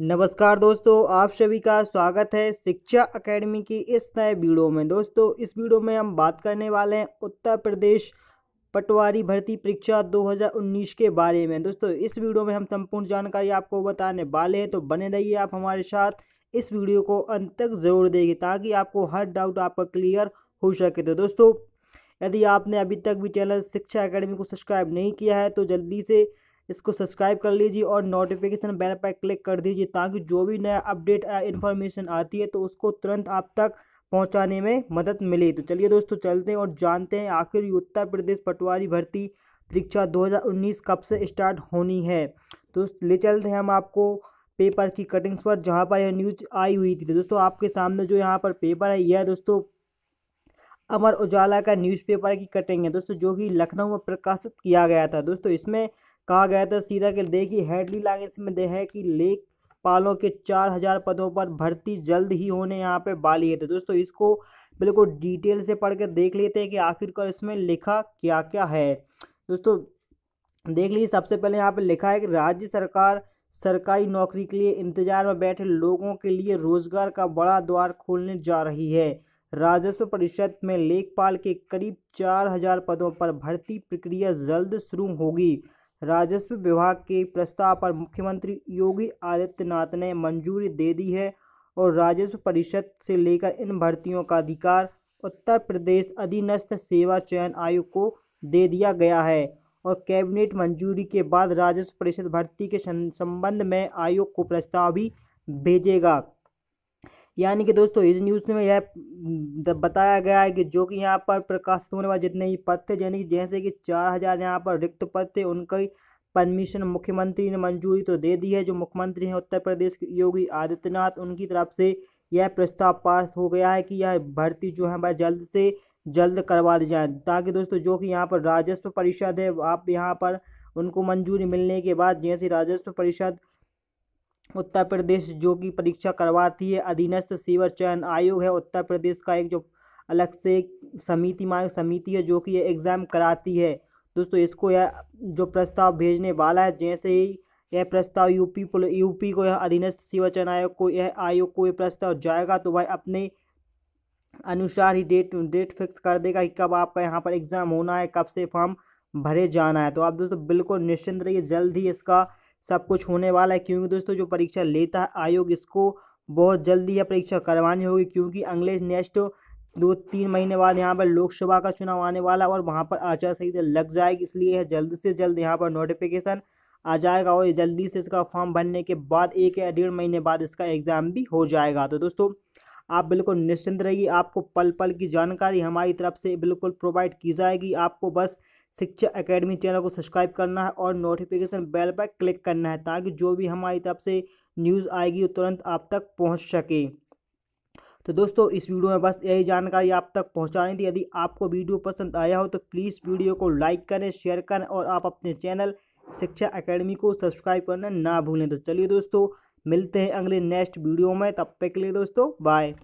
नमस्कार दोस्तों, आप सभी का स्वागत है शिक्षा एकेडमी की इस नए वीडियो में। दोस्तों, इस वीडियो में हम बात करने वाले हैं उत्तर प्रदेश पटवारी भर्ती परीक्षा 2019 के बारे में। दोस्तों, इस वीडियो में हम संपूर्ण जानकारी आपको बताने वाले हैं, तो बने रहिए आप हमारे साथ। इस वीडियो को अंत तक जरूर देखिए ताकि आपको हर डाउट आपका क्लियर हो सके। तो दोस्तों, यदि आपने अभी तक भी चैनल शिक्षा एकेडमी को सब्सक्राइब नहीं किया है तो जल्दी से इसको सब्सक्राइब कर लीजिए और नोटिफिकेशन बेल पर क्लिक कर दीजिए ताकि जो भी नया अपडेट या इन्फॉर्मेशन आती है तो उसको तुरंत आप तक पहुंचाने में मदद मिले। तो चलिए दोस्तों, चलते हैं और जानते हैं आखिर उत्तर प्रदेश पटवारी भर्ती परीक्षा 2019 कब से स्टार्ट होनी है। दोस्तों, ले चलते हैं हम आपको पेपर की कटिंग्स पर, जहाँ पर यह न्यूज़ आई हुई थी। तो दोस्तों, आपके सामने जो यहाँ पर पेपर है यह दोस्तों अमर उजाला का न्यूज़पेपर की कटिंग है दोस्तों, जो कि लखनऊ में प्रकाशित किया गया था। दोस्तों, इसमें कहा गया था सीधा कि देखिए हेडली लाइन इसमें दे है कि लेखपालों के 4000 पदों पर भर्ती जल्द ही होने यहाँ पे वाली है। तो दोस्तों, इसको बिल्कुल डिटेल से पढ़ कर देख लेते हैं कि आखिरकार इसमें लिखा क्या क्या है। दोस्तों, देख लीजिए, सबसे पहले यहाँ पे लिखा है कि राज्य सरकार सरकारी नौकरी के लिए इंतजार में बैठे लोगों के लिए रोजगार का बड़ा द्वार खोलने जा रही है। राजस्व परिषद में लेखपाल के करीब 4000 पदों पर भर्ती प्रक्रिया जल्द शुरू होगी। राजस्व विभाग के प्रस्ताव पर मुख्यमंत्री योगी आदित्यनाथ ने मंजूरी दे दी है और राजस्व परिषद से लेकर इन भर्तियों का अधिकार उत्तर प्रदेश अधीनस्थ सेवा चयन आयोग को दे दिया गया है और कैबिनेट मंजूरी के बाद राजस्व परिषद भर्ती के संबंध में आयोग को प्रस्ताव भी भेजेगा। यानी कि दोस्तों, इस न्यूज़ में यह बताया गया है कि जो कि यहाँ पर प्रकाशित होने वाले जितने ही पद थे, यानी कि जैसे कि 4000 यहाँ पर रिक्त पद थे, उनकी परमिशन मुख्यमंत्री ने मंजूरी तो दे दी है। जो मुख्यमंत्री हैं उत्तर प्रदेश के योगी आदित्यनाथ, उनकी तरफ से यह प्रस्ताव पास हो गया है कि यह भर्ती जो है वह जल्द से जल्द करवा दी जाए, ताकि दोस्तों जो कि यहाँ पर राजस्व परिषद है, आप यहाँ पर उनको मंजूरी मिलने के बाद जैसे राजस्व परिषद उत्तर प्रदेश जो कि परीक्षा करवाती है, अधीनस्थ सेवा चयन आयोग है उत्तर प्रदेश का, एक जो अलग से समिति मांग समिति है जो कि ये एग्ज़ाम कराती है। दोस्तों, इसको यह जो प्रस्ताव भेजने वाला है, जैसे ही यह प्रस्ताव यूपी को, यह अधीनस्थ सेवा चयन आयोग को, यह आयोग को यह प्रस्ताव जाएगा तो भाई अपने अनुसार ही डेट फिक्स कर देगा कि कब आपका यहाँ पर एग्ज़ाम होना है, कब से फॉर्म भरे जाना है। तो आप दोस्तों बिल्कुल निश्चिंत रहिए, जल्द ही इसका सब कुछ होने वाला है, क्योंकि दोस्तों जो परीक्षा लेता है आयोग, इसको बहुत जल्दी यह परीक्षा करवानी होगी, क्योंकि अगले नेक्स्ट 2-3 महीने बाद यहाँ पर लोकसभा का चुनाव आने वाला है और वहाँ पर आचार संहिता लग जाएगी। इसलिए यह जल्द से जल्द यहाँ पर नोटिफिकेशन आ जाएगा और जल्दी से इसका फॉर्म भरने के बाद 1 या 1.5 महीने बाद इसका एग्ज़ाम भी हो जाएगा। तो दोस्तों, आप बिल्कुल निश्चिंत रहिए, आपको पल पल की जानकारी हमारी तरफ से बिल्कुल प्रोवाइड की जाएगी। आपको बस शिक्षा एकेडमी चैनल को सब्सक्राइब करना है और नोटिफिकेशन बेल पर क्लिक करना है ताकि जो भी हमारी तरफ से न्यूज़ आएगी वो तुरंत आप तक पहुंच सके। तो दोस्तों, इस वीडियो में बस यही जानकारी आप तक पहुंचानी थी। यदि आपको वीडियो पसंद आया हो तो प्लीज़ वीडियो को लाइक करें, शेयर करें और आप अपने चैनल शिक्षा एकेडमी को सब्सक्राइब करना ना भूलें। तो चलिए दोस्तों, मिलते हैं अगले नेक्स्ट वीडियो में, तब तक के लिए दोस्तों बाय।